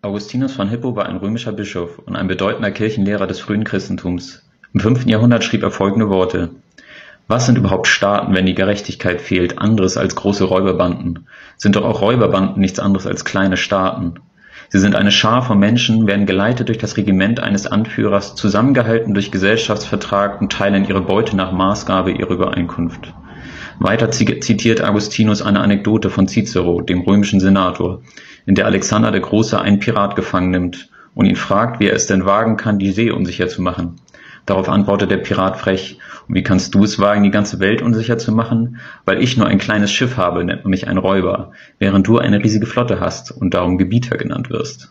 Augustinus von Hippo war ein römischer Bischof und ein bedeutender Kirchenlehrer des frühen Christentums. Im 5. Jahrhundert schrieb er folgende Worte: Was sind überhaupt Staaten, wenn die Gerechtigkeit fehlt, anderes als große Räuberbanden? Sind doch auch Räuberbanden nichts anderes als kleine Staaten. Sie sind eine Schar von Menschen, werden geleitet durch das Regiment eines Anführers, zusammengehalten durch Gesellschaftsvertrag und teilen ihre Beute nach Maßgabe ihrer Übereinkunft. Weiter zitiert Augustinus eine Anekdote von Cicero, dem römischen Senator, in der Alexander der Große einen Pirat gefangen nimmt und ihn fragt, wie er es denn wagen kann, die See unsicher zu machen. Darauf antwortet der Pirat frech: Und wie kannst du es wagen, die ganze Welt unsicher zu machen? Weil ich nur ein kleines Schiff habe, nennt man mich ein Räuber, während du eine riesige Flotte hast und darum Gebieter genannt wirst.